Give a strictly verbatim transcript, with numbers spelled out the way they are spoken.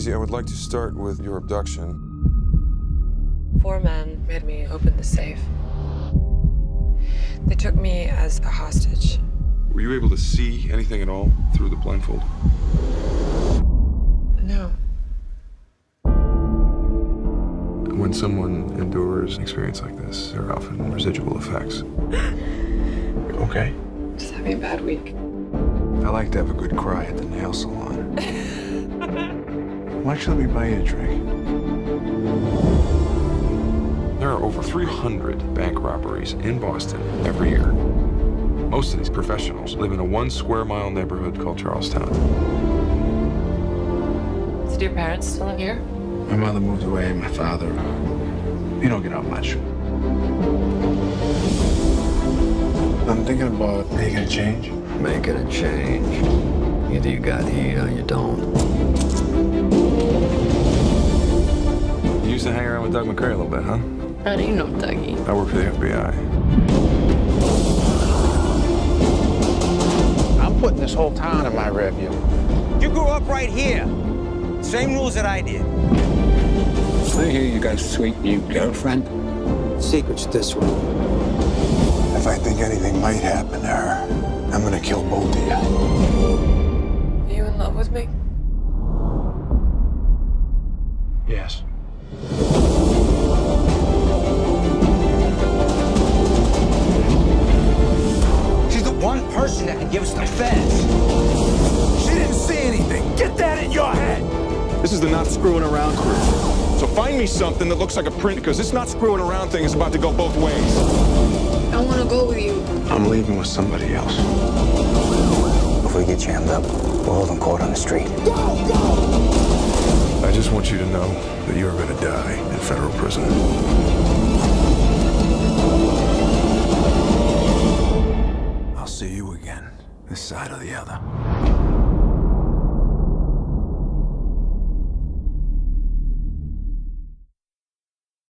Kesey, I would like to start with your abduction. Four men made me open the safe. They took me as a hostage. Were you able to see anything at all through the blindfold? No. When someone endures an experience like this, there are often residual effects. Okay. Just having a bad week. I like to have a good cry at the nail salon. Why should we buy you a drink? There are over three hundred bank robberies in Boston every year. Most of these professionals live in a one square mile neighborhood called Charlestown. So do your parents still live here? My mother moved away, my father, he don't get out much. I'm thinking about making a change. Making a change. Either you got here or you don't. You used to hang around with Doug MacRay a little bit, huh? How do you know Dougie? I work for the F B I. I'm putting this whole town in my rearview. You grew up right here. Same rules that I did. I hear you got a sweet new girlfriend. Secret's this one. If I think anything might happen to her, I'm gonna kill both of you. Are you in love with me? Yes. She's the one person that can give us the feds. She didn't see anything. Get that in your head. This is the not screwing around crew. So find me something that looks like a print, because this not screwing around thing is about to go both ways. I want to go with you. I'm leaving with somebody else. If we get jammed up, we'll hold them caught on the street. Go, go! I just want you to know that you're going to die in federal prison. I'll see you again, this side or the other.